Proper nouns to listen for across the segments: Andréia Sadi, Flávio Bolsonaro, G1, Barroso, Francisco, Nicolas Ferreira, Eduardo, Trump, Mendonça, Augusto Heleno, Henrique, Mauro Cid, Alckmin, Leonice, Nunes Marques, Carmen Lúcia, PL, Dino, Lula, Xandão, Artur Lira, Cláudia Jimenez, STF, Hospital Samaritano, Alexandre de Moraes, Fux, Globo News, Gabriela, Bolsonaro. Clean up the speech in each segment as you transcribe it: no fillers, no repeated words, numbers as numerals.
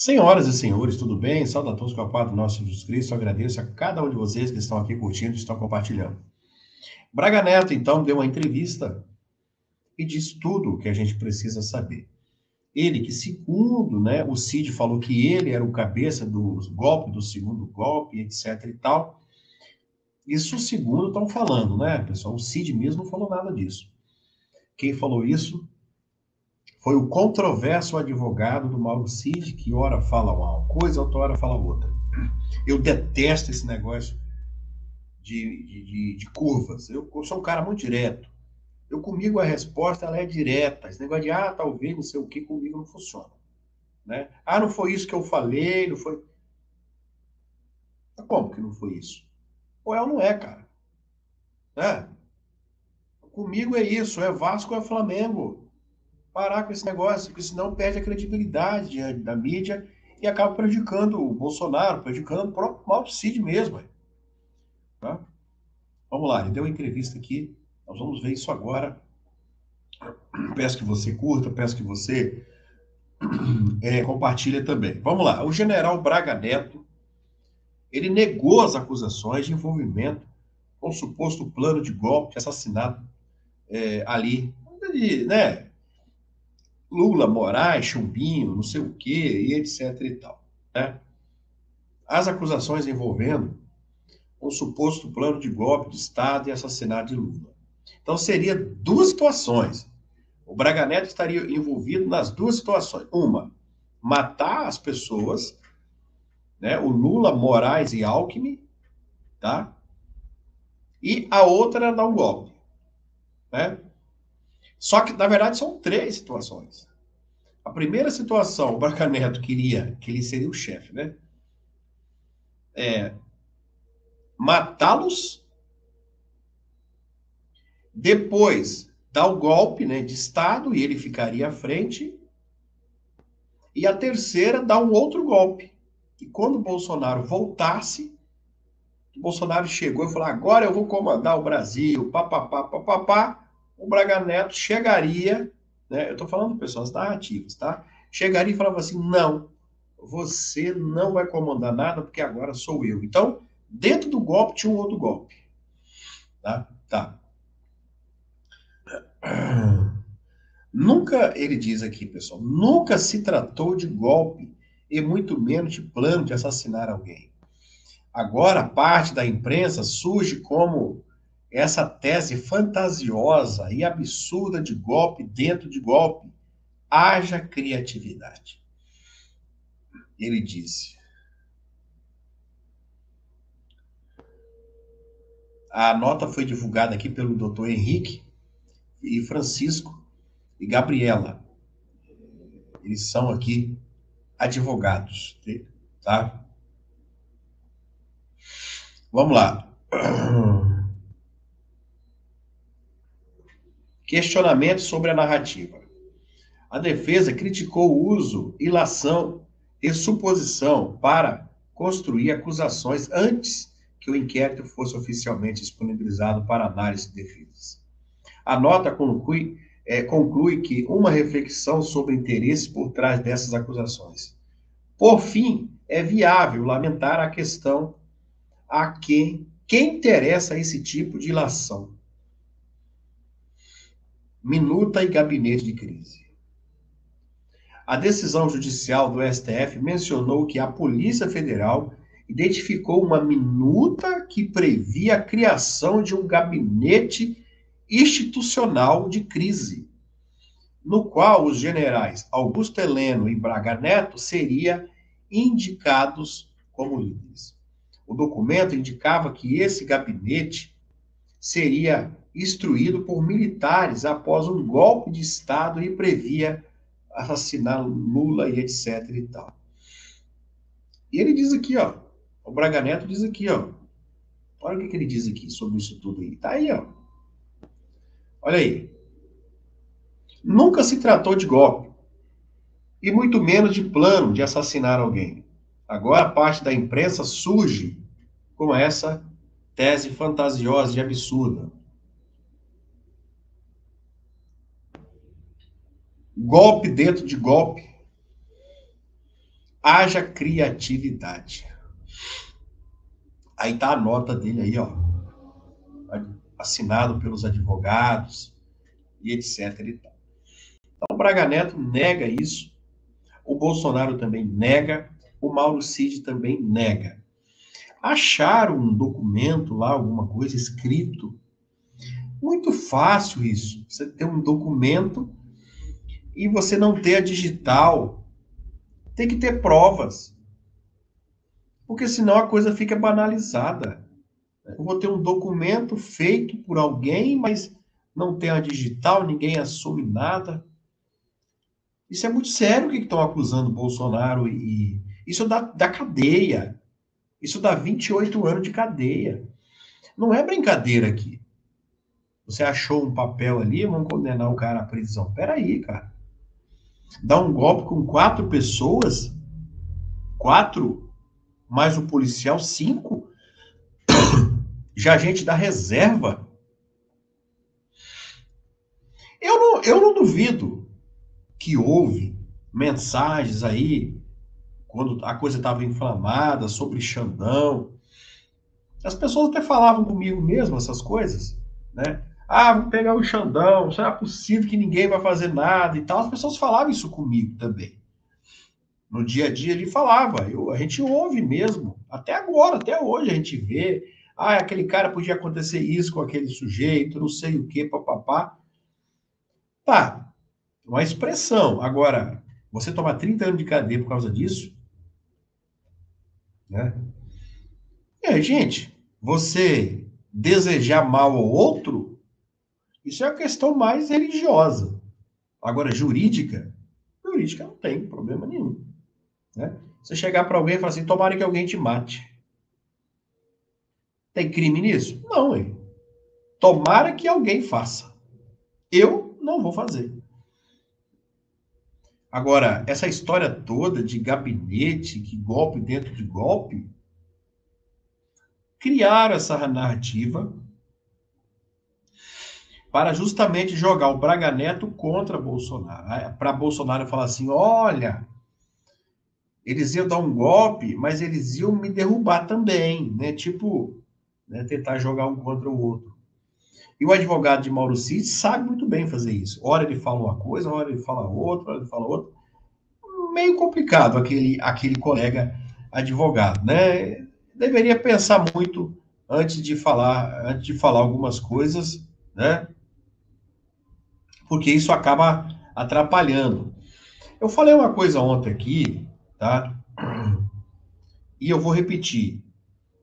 Senhoras e senhores, tudo bem? Saúde a todos com a paz do nosso Jesus Cristo. Eu agradeço a cada um de vocês que estão aqui curtindo, estão compartilhando. Braga Neto, então, deu uma entrevista e disse tudo o que a gente precisa saber. Ele que, segundo, né, o Cid falou que ele era o cabeça do golpe, do segundo golpe, etc e tal. Isso, segundo, estão falando, né, pessoal? O Cid mesmo não falou nada disso. Quem falou isso foi o controverso advogado do Mauro Cid, que ora fala uma coisa, outra hora fala outra. Eu detesto esse negócio de curvas. Eu sou um cara muito direto. Comigo a resposta ela é direta. Esse negócio de, talvez, não sei o que, comigo não funciona. Né? Não foi isso que eu falei, não foi... Como que não foi isso? Ou é ou não é, cara? Né? Comigo é isso, é Vasco, é Flamengo. Parar com esse negócio, porque senão perde a credibilidade da mídia e acaba prejudicando o Bolsonaro, prejudicando o próprio Mauro Cid mesmo. Tá? Vamos lá, ele deu uma entrevista aqui, nós vamos ver isso agora. Peço que você curta, peço que você compartilhe também. Vamos lá, o general Braga Neto, ele negou as acusações de envolvimento com o suposto plano de golpe de assassinato ali, né? Lula, Moraes, Chumbinho, não sei o quê, e etc e tal. Né? As acusações envolvendo um suposto plano de golpe de Estado e assassinato de Lula. Então, seria duas situações. O Braga Neto estaria envolvido nas duas situações. Uma, matar as pessoas, né? O Lula, Moraes e Alckmin, tá? E a outra era dar um golpe, né? Só que, na verdade, são três situações. A primeira situação, o Braga Neto queria que ele seria o chefe, né? Matá-los, depois dar o golpe, né, de Estado, e ele ficaria à frente, e a terceira, dar um outro golpe. E quando o Bolsonaro voltasse, o Bolsonaro chegou e falou, agora eu vou comandar o Brasil, papapá, papapá, o Braga Neto chegaria, né, eu estou falando, pessoal, as narrativas, tá? Chegaria e falava assim, não, você não vai comandar nada, porque agora sou eu. Então, dentro do golpe tinha um outro golpe. Tá? Tá. Nunca, ele diz aqui, pessoal, nunca se tratou de golpe, e muito menos de plano de assassinar alguém. Agora, parte da imprensa surge como... essa tese fantasiosa e absurda de golpe dentro de golpe, haja criatividade. Ele disse. A nota foi divulgada aqui pelo doutor Henrique e Francisco e Gabriela. Eles são aqui advogados, tá? Vamos lá. Questionamento sobre a narrativa. A defesa criticou o uso, ilação e suposição para construir acusações antes que o inquérito fosse oficialmente disponibilizado para análise de defesa. A nota conclui que uma reflexão sobre interesses por trás dessas acusações. Por fim, é viável lamentar a questão a quem interessa esse tipo de ilação. Minuta e gabinete de crise. A decisão judicial do STF mencionou que a Polícia Federal identificou uma minuta que previa a criação de um gabinete institucional de crise, no qual os generais Augusto Heleno e Braga Neto seriam indicados como líderes. O documento indicava que esse gabinete seria instruído por militares após um golpe de Estado e previa assassinar Lula e etc e tal. E ele diz aqui, ó, o Braga Neto diz aqui, ó, olha o que ele diz aqui sobre isso tudo aí, tá aí, ó. Olha aí. Nunca se tratou de golpe, e muito menos de plano de assassinar alguém. Agora a parte da imprensa surge com essa tese fantasiosa e absurda. Golpe dentro de golpe. Haja criatividade. Aí tá a nota dele aí, ó. Assinado pelos advogados e etc. E tal. Então, o Braga Neto nega isso. O Bolsonaro também nega. O Mauro Cid também nega. Acharam um documento lá, alguma coisa escrito. Muito fácil isso. Você ter um documento e você não ter a digital. Tem que ter provas. Porque senão a coisa fica banalizada. Eu vou ter um documento feito por alguém, mas não tem a digital, ninguém assume nada. Isso é muito sério o que estão acusando o Bolsonaro. E isso dá cadeia. Isso dá 28 anos de cadeia. Não é brincadeira aqui. Você achou um papel ali, vamos condenar o cara à prisão. Peraí, cara. Dá um golpe com 4 pessoas? 4? Mais um policial, 5? Já a gente da reserva. Eu não duvido que houve mensagens aí, quando a coisa estava inflamada, sobre Xandão. As pessoas até falavam comigo mesmo essas coisas, né? Ah, vou pegar o Xandão, será possível que ninguém vai fazer nada e tal? As pessoas falavam isso comigo também. No dia a dia ele falava, a gente ouve mesmo, até agora, até hoje a gente vê, ah, aquele cara podia acontecer isso com aquele sujeito, não sei o que, papapá. Tá, uma expressão. Agora, você tomar 30 anos de cadeia por causa disso? Né? E aí, gente, você desejar mal ao outro... Isso é a questão mais religiosa. Agora, jurídica não tem problema nenhum. Né? Você chegar para alguém e falar assim, tomara que alguém te mate. Tem crime nisso? Não, hein? Tomara que alguém faça. Eu não vou fazer. Agora, essa história toda de gabinete, que golpe dentro de golpe, criaram essa narrativa para justamente jogar o Braga Neto contra Bolsonaro. Para Bolsonaro falar assim, olha, eles iam dar um golpe, mas eles iam me derrubar também, né? Tipo, né, tentar jogar um contra o outro. E o advogado de Mauro Cid sabe muito bem fazer isso. Hora ele fala uma coisa, hora ele fala outra, hora ele fala outra. Meio complicado aquele colega advogado, né? Deveria pensar muito antes de falar algumas coisas, né? Porque isso acaba atrapalhando. Eu falei uma coisa ontem aqui, tá? E eu vou repetir.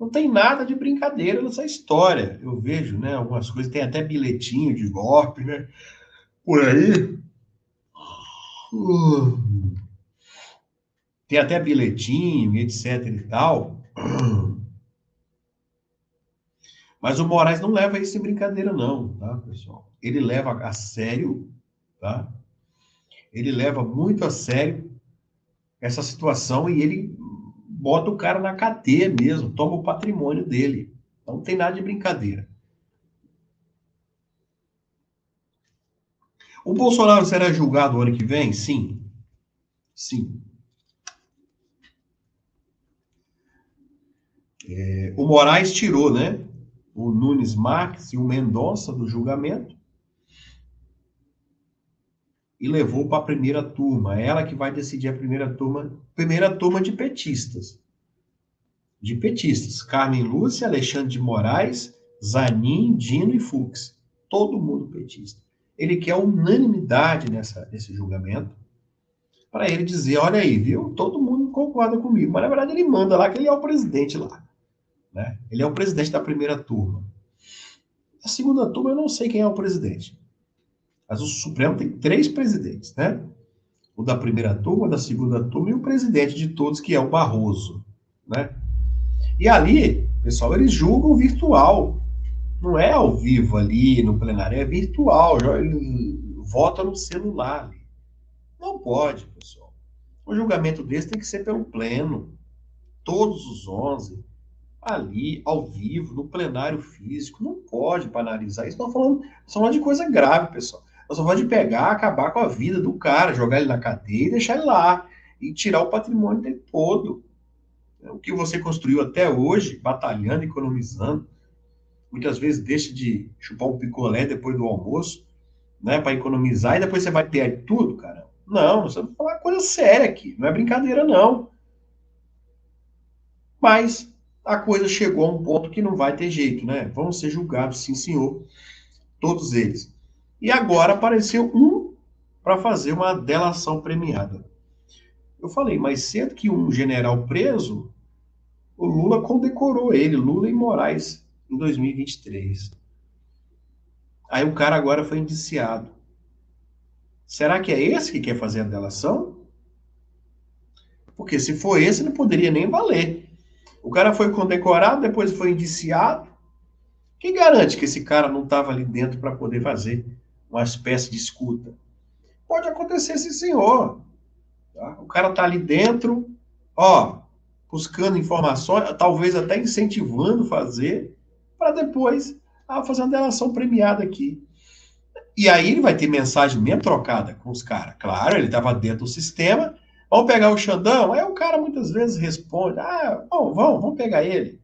Não tem nada de brincadeira nessa história. Eu vejo, né, algumas coisas, tem até bilhetinho de golpe, né? Por aí. Tem até bilhetinho, etc e tal. Mas o Moraes não leva isso em brincadeira, não, tá, pessoal? Ele leva a sério, tá? Ele leva muito a sério essa situação e ele bota o cara na cadeia mesmo, toma o patrimônio dele. Então, não tem nada de brincadeira. O Bolsonaro será julgado ano que vem? Sim. Sim. O Moraes tirou, né? O Nunes Marques e o Mendonça do julgamento e levou para a primeira turma. Ela que vai decidir a primeira turma de petistas. De petistas. Carmen Lúcia, Alexandre de Moraes, Zanin, Dino e Fux. Todo mundo petista. Ele quer unanimidade nesse julgamento para ele dizer, olha aí, viu? Todo mundo concorda comigo. Mas, na verdade, ele manda lá que ele é o presidente lá. Né? Ele é o presidente da primeira turma. A segunda turma eu não sei quem é o presidente. Mas o Supremo tem 3 presidentes, né? O da primeira turma, o da segunda turma e o presidente de todos, que é o Barroso, né? E ali, pessoal, eles julgam virtual. Não é ao vivo ali no plenário, é virtual. Vota no celular ali. Não pode, pessoal. O julgamento desse tem que ser pelo pleno. Todos os 11... ali, ao vivo, no plenário físico, não pode banalizar isso. Nós estamos falando de coisa grave, pessoal. Nós estamos falando de pegar, acabar com a vida do cara, jogar ele na cadeia e deixar ele lá. e tirar o patrimônio dele todo. O que você construiu até hoje, batalhando, economizando, muitas vezes deixa de chupar um picolé depois do almoço, né, para economizar, e depois você vai ter tudo, cara. Não, você vai falar coisa séria aqui, não é brincadeira, não. Mas a coisa chegou a um ponto que não vai ter jeito, né? Vão ser julgados, sim, senhor, todos eles. E agora apareceu um para fazer uma delação premiada. Eu falei, mas cedo que um general preso, o Lula condecorou ele, Lula e Moraes, em 2023. Aí o cara agora foi indiciado. Será que é esse que quer fazer a delação? Porque se for esse, não poderia nem valer. O cara foi condecorado, depois foi indiciado. Quem garante que esse cara não estava ali dentro para poder fazer uma espécie de escuta? Pode acontecer, sim, senhor. Tá? O cara está ali dentro, ó, buscando informações, talvez até incentivando fazer, para depois fazer uma delação premiada aqui. E aí ele vai ter mensagem mesmo trocada com os caras. Claro, ele estava dentro do sistema. Vamos pegar o Xandão? Aí o cara muitas vezes responde, ah, bom, vamos pegar ele.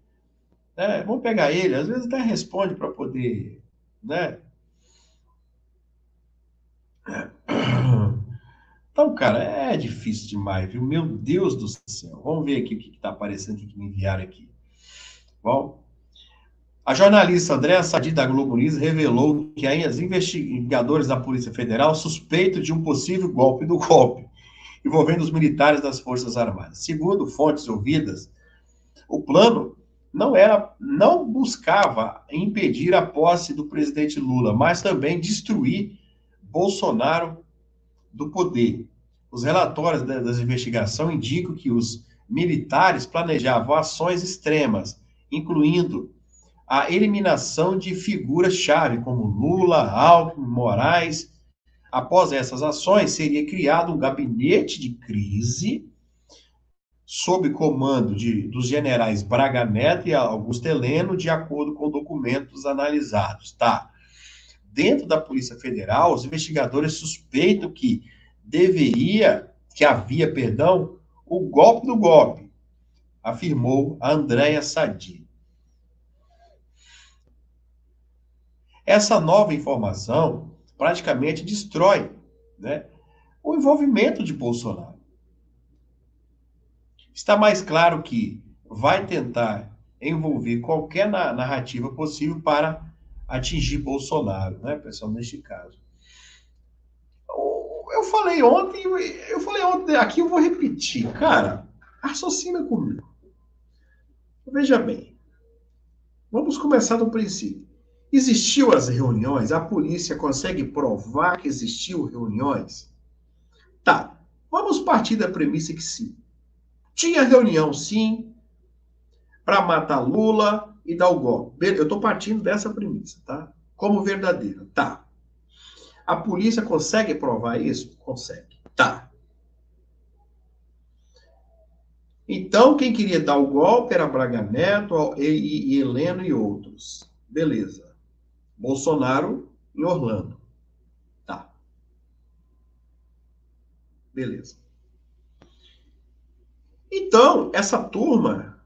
Né? Vamos pegar ele. Às vezes até responde para poder, né? Então, cara, é difícil demais, viu? Meu Deus do céu. Vamos ver aqui o que está aparecendo, o que me enviaram aqui. Bom, a jornalista Andréia Sadi da Globo News revelou que ainda os investigadores da Polícia Federal suspeitam de um possível golpe do golpe, envolvendo os militares das Forças Armadas. Segundo fontes ouvidas, o plano não buscava impedir a posse do presidente Lula, mas também destruir Bolsonaro do poder. Os relatórios das investigações indicam que os militares planejavam ações extremas, incluindo a eliminação de figuras-chave como Lula, Alckmin, Moraes. Após essas ações, seria criado um gabinete de crise sob comando dos generais Braga Neto e Augusto Heleno, de acordo com documentos analisados. Tá? Dentro da Polícia Federal, os investigadores suspeitam que havia o golpe do golpe, afirmou a Andréia Sadi. Essa nova informação praticamente destrói, né, o envolvimento de Bolsonaro. Está mais claro que vai tentar envolver qualquer narrativa possível para atingir Bolsonaro, né, pessoal, neste caso. Eu falei ontem, aqui eu vou repetir, cara, raciocina comigo. Veja bem, vamos começar do princípio. Existiu as reuniões? A polícia consegue provar que existiu reuniões? Tá, vamos partir da premissa que sim. Tinha reunião, sim, para matar Lula e dar o golpe. Eu estou partindo dessa premissa, tá? Como verdadeira, tá. A polícia consegue provar isso? Consegue, tá. Então, quem queria dar o golpe era Braga Neto, e Heleno e outros. Beleza. Bolsonaro em Orlando. Tá. Beleza. Então, essa turma,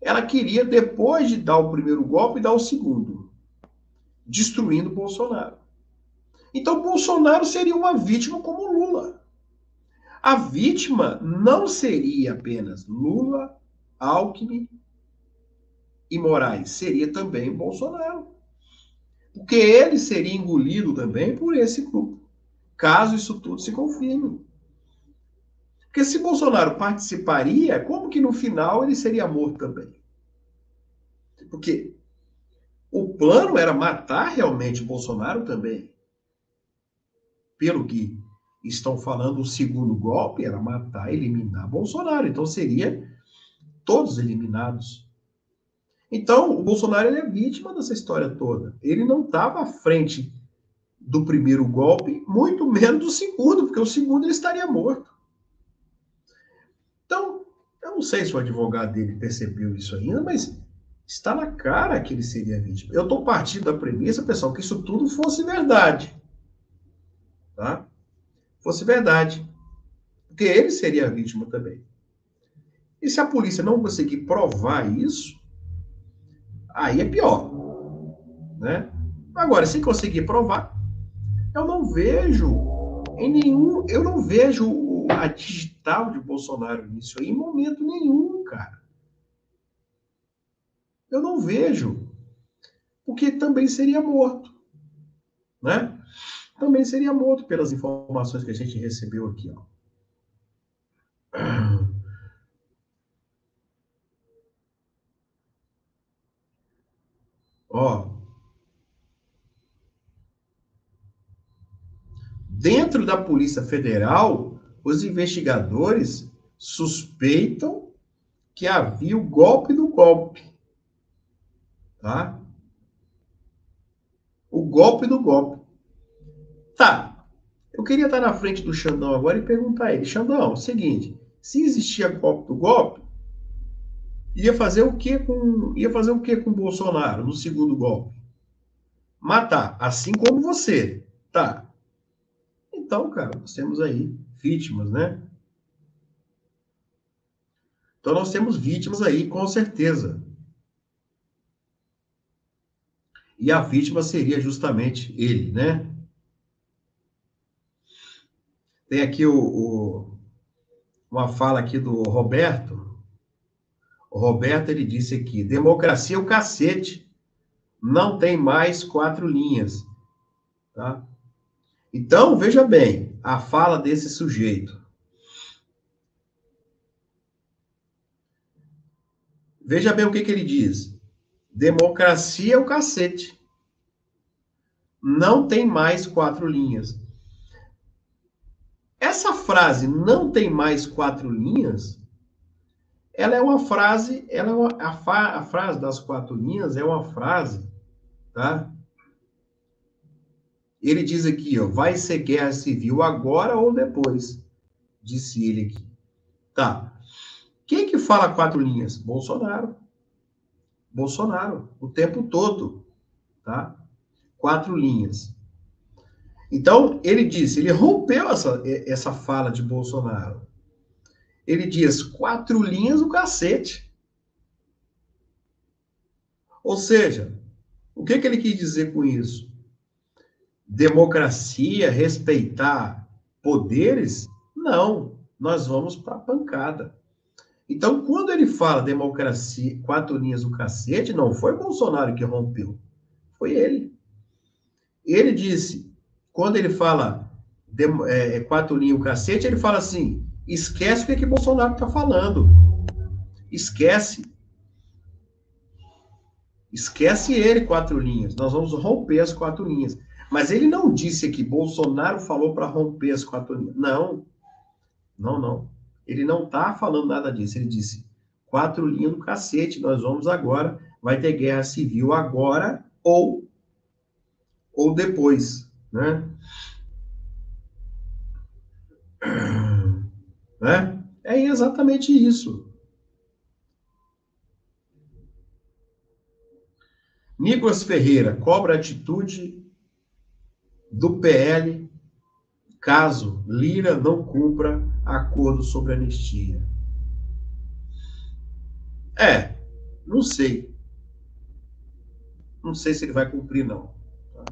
ela queria, depois de dar o primeiro golpe, dar o segundo, destruindo Bolsonaro. Então, Bolsonaro seria uma vítima como Lula. A vítima não seria apenas Lula, Alckmin e Moraes, seria também Bolsonaro. Porque ele seria engolido também por esse grupo, caso isso tudo se confirme. Porque se Bolsonaro participaria, como que no final ele seria morto também? Porque o plano era matar realmente Bolsonaro também. Pelo que estão falando, o segundo golpe era matar, eliminar Bolsonaro. Então seria todos eliminados. Então, o Bolsonaro ele é vítima dessa história toda. Ele não estava à frente do primeiro golpe, muito menos do segundo, porque o segundo ele estaria morto. Então, eu não sei se o advogado dele percebeu isso ainda, mas está na cara que ele seria vítima. Eu estou partindo da premissa, pessoal, que isso tudo fosse verdade. Tá? Fosse verdade. ele seria a vítima também. E se a polícia não conseguir provar isso, aí é pior, né? Agora, se conseguir provar, eu não vejo em nenhum... Eu não vejo a digital de Bolsonaro nisso aí, em momento nenhum, cara. Eu não vejo. Porque também seria morto, né? Também seria morto pelas informações que a gente recebeu aqui, ó. Ó. Dentro da Polícia Federal, os investigadores suspeitam que havia o golpe do golpe. Tá? O golpe do golpe. Tá. Eu queria estar na frente do Xandão agora e perguntar a ele. Xandão, é o seguinte, se existia golpe do golpe, ia fazer o que com Bolsonaro no segundo golpe? Matar, assim como você. Tá. Então, cara, nós temos aí vítimas, né? Então, nós temos vítimas aí, com certeza. E a vítima seria justamente ele, né? Tem aqui uma fala aqui do Roberto. O Roberto, ele disse aqui, democracia é o cacete. Não tem mais 4 linhas. Tá? Então, veja bem, a fala desse sujeito. Veja bem o que ele diz. Democracia é o cacete. Não tem mais 4 linhas. Essa frase, não tem mais 4 linhas, ela é uma frase, a frase das 4 linhas é uma frase, tá? Ele diz aqui, ó, vai ser guerra civil agora ou depois, disse ele aqui. Tá. Quem que fala 4 linhas? Bolsonaro. Bolsonaro, o tempo todo, tá? 4 linhas. Então, ele disse, ele rompeu essa fala de Bolsonaro. Ele diz, 4 linhas o cacete. Ou seja, o que ele quis dizer com isso? Democracia, respeitar poderes? Não, nós vamos para a pancada. Então, quando ele fala democracia, 4 linhas do cacete, não foi Bolsonaro que rompeu, foi ele. Ele disse, quando ele fala 4 linhas do cacete, ele fala assim, esquece o que Bolsonaro está falando. Esquece. Esquece ele, 4 linhas. Nós vamos romper as 4 linhas. Mas ele não disse que Bolsonaro falou para romper as 4 linhas. Não. Não, não. Ele não está falando nada disso. Ele disse, 4 linhas do cacete, nós vamos agora, vai ter guerra civil agora ou depois, né? Né? É exatamente isso. Nicolas Ferreira, cobra atitude do PL, caso Lira não cumpra acordo sobre anistia. É, não sei. Não sei se ele vai cumprir, não. Tá?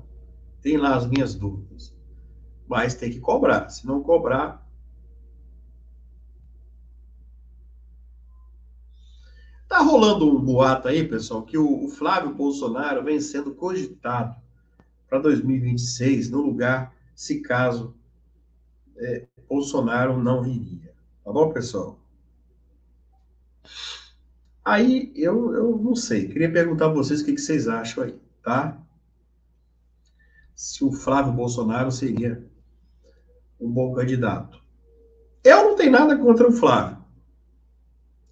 Tem lá as minhas dúvidas. Mas tem que cobrar. Se não cobrar... Tá rolando um boato aí, pessoal, que o Flávio Bolsonaro vem sendo cogitado para 2026, no lugar, se caso Bolsonaro não viria. Tá bom, pessoal? Aí, eu não sei. Queria perguntar a vocês o que vocês acham aí, tá? Se o Flávio Bolsonaro seria um bom candidato. Eu não tenho nada contra o Flávio.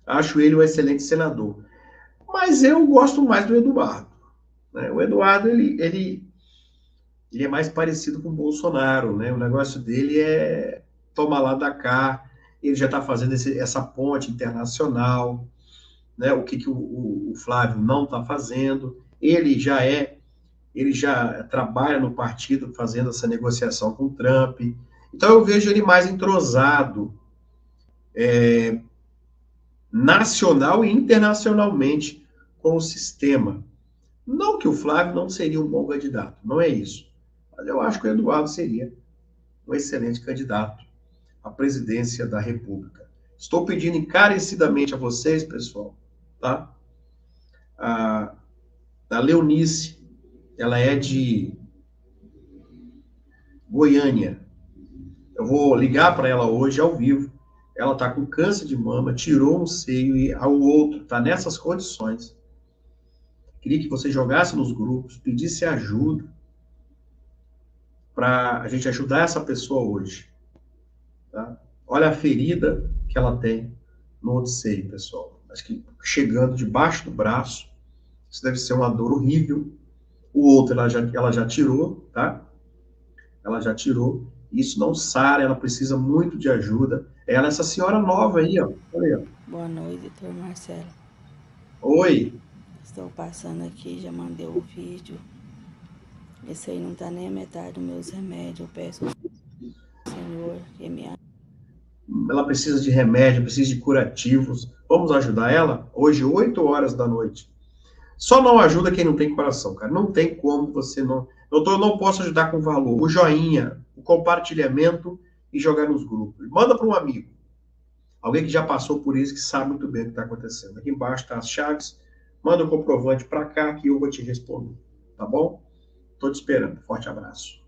Acho ele um excelente senador. Mas eu gosto mais do Eduardo, né? O Eduardo, ele é mais parecido com o Bolsonaro, né? O negócio dele é tomar lá da cá, ele já está fazendo essa ponte internacional, né? O que o Flávio não está fazendo, ele já trabalha no partido fazendo essa negociação com o Trump, então eu vejo ele mais entrosado nacional e internacionalmente com o sistema. Não que o Flávio não seria um bom candidato, não é isso. Mas eu acho que o Eduardo seria um excelente candidato à presidência da República. Estou pedindo encarecidamente a vocês, pessoal, tá? A Leonice, ela é de Goiânia. Eu vou ligar para ela hoje ao vivo. Ela está com câncer de mama, tirou um seio e ao outro, está nessas condições. Queria que você jogasse nos grupos, pedisse ajuda para a gente ajudar essa pessoa hoje. Tá? Olha a ferida que ela tem no outro seio, pessoal. Acho que chegando debaixo do braço, isso deve ser uma dor horrível. O outro ela já tirou, tá? Ela já tirou. Isso não sara, ela precisa muito de ajuda. Ela, essa senhora nova aí, ó. Olha aí, ó. Boa noite, doutor Marcelo. Oi. Estou passando aqui, já mandei o vídeo. Esse aí não tá nem a metade dos meus remédios. Eu peço ao Senhor que me ajude. Ela precisa de remédio, precisa de curativos. Vamos ajudar ela? Hoje, 8 horas da noite. Só não ajuda quem não tem coração, cara. Não tem como você não... Doutor, eu não posso ajudar com valor. O joinha, o compartilhamento e jogar nos grupos. Manda para um amigo. Alguém que já passou por isso, que sabe muito bem o que está acontecendo. Aqui embaixo tá as chaves. Manda o comprovante para cá que eu vou te responder. Tá bom? Estou te esperando. Forte abraço.